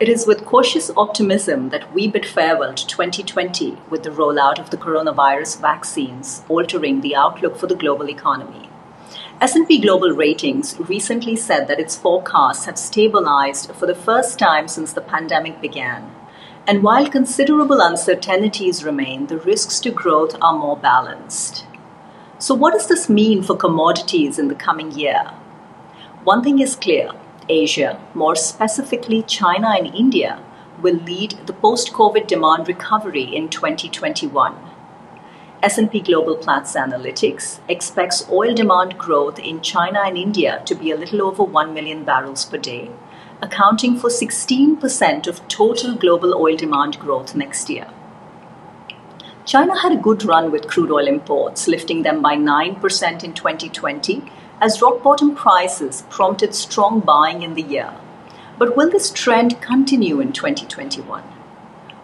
It is with cautious optimism that we bid farewell to 2020 with the rollout of the coronavirus vaccines altering the outlook for the global economy. S&P Global Ratings recently said that its forecasts have stabilized for the first time since the pandemic began. And while considerable uncertainties remain, the risks to growth are more balanced. So what does this mean for commodities in the coming year? One thing is clear. Asia, more specifically China and India, will lead the post-COVID demand recovery in 2021. S&P Global Platts Analytics expects oil demand growth in China and India to be a little over 1 million barrels per day, accounting for 16% of total global oil demand growth next year. China had a good run with crude oil imports, lifting them by 9% in 2020, as rock-bottom prices prompted strong buying in the year. But will this trend continue in 2021?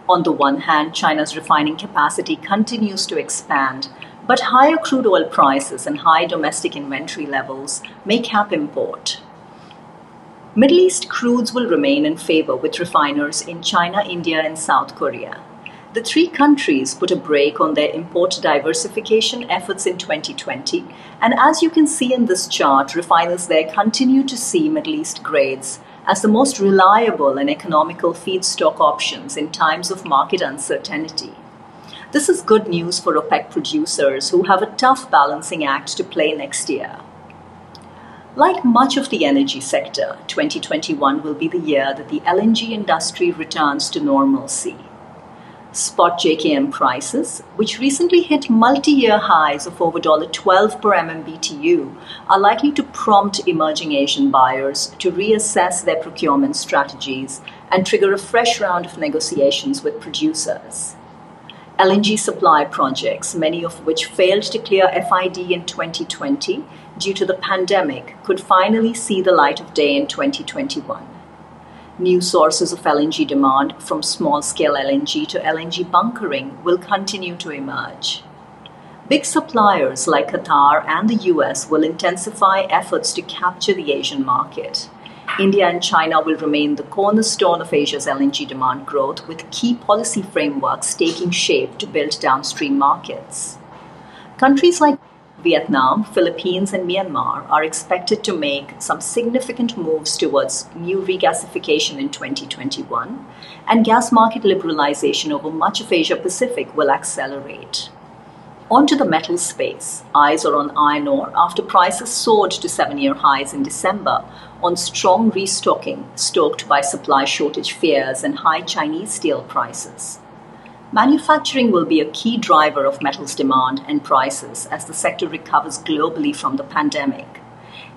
On the one hand, China's refining capacity continues to expand, but higher crude oil prices and high domestic inventory levels may cap import. Middle East crudes will remain in favor with refiners in China, India, and South Korea. The three countries put a brake on their import diversification efforts in 2020, and as you can see in this chart, refiners there continue to see Middle East grades as the most reliable and economical feedstock options in times of market uncertainty. This is good news for OPEC producers who have a tough balancing act to play next year. Like much of the energy sector, 2021 will be the year that the LNG industry returns to normalcy. Spot JKM prices, which recently hit multi-year highs of over $12 per MMBTU, are likely to prompt emerging Asian buyers to reassess their procurement strategies and trigger a fresh round of negotiations with producers. LNG supply projects, many of which failed to clear FID in 2020 due to the pandemic, could finally see the light of day in 2021. New sources of LNG demand, from small-scale LNG to LNG bunkering, will continue to emerge. Big suppliers like Qatar and the US will intensify efforts to capture the Asian market. India and China will remain the cornerstone of Asia's LNG demand growth, with key policy frameworks taking shape to build downstream markets. Countries like Vietnam, Philippines, and Myanmar are expected to make some significant moves towards new regasification in 2021, and gas market liberalization over much of Asia-Pacific will accelerate. Onto the metal space, eyes are on iron ore after prices soared to seven-year highs in December on strong restocking stoked by supply shortage fears and high Chinese steel prices. Manufacturing will be a key driver of metals demand and prices as the sector recovers globally from the pandemic.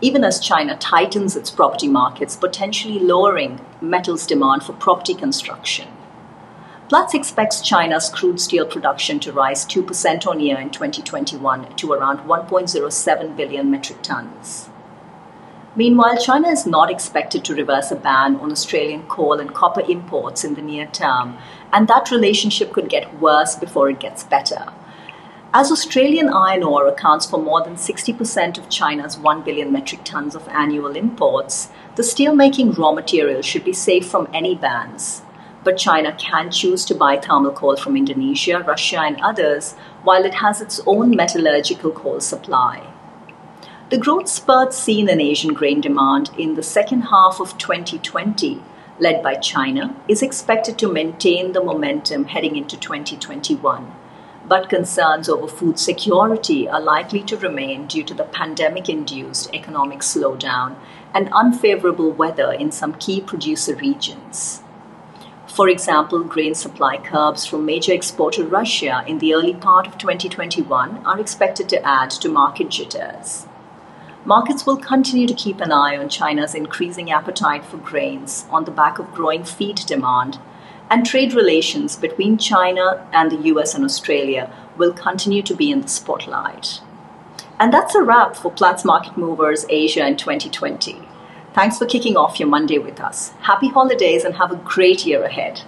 Even as China tightens its property markets, potentially lowering metals demand for property construction. Platts expects China's crude steel production to rise 2% on year in 2021 to around 1.07 billion metric tons. Meanwhile, China is not expected to reverse a ban on Australian coal and copper imports in the near term, and that relationship could get worse before it gets better. As Australian iron ore accounts for more than 60% of China's 1 billion metric tons of annual imports, the steelmaking raw material should be safe from any bans. But China can choose to buy thermal coal from Indonesia, Russia, and others, while it has its own metallurgical coal supply. The growth spurt seen in Asian grain demand in the second half of 2020, led by China, is expected to maintain the momentum heading into 2021. But concerns over food security are likely to remain due to the pandemic-induced economic slowdown and unfavorable weather in some key producer regions. For example, grain supply curbs from major exporter Russia in the early part of 2021 are expected to add to market jitters. Markets will continue to keep an eye on China's increasing appetite for grains on the back of growing feed demand, and trade relations between China and the US and Australia will continue to be in the spotlight. And that's a wrap for Platts Market Movers Asia in 2020. Thanks for kicking off your Monday with us. Happy holidays and have a great year ahead.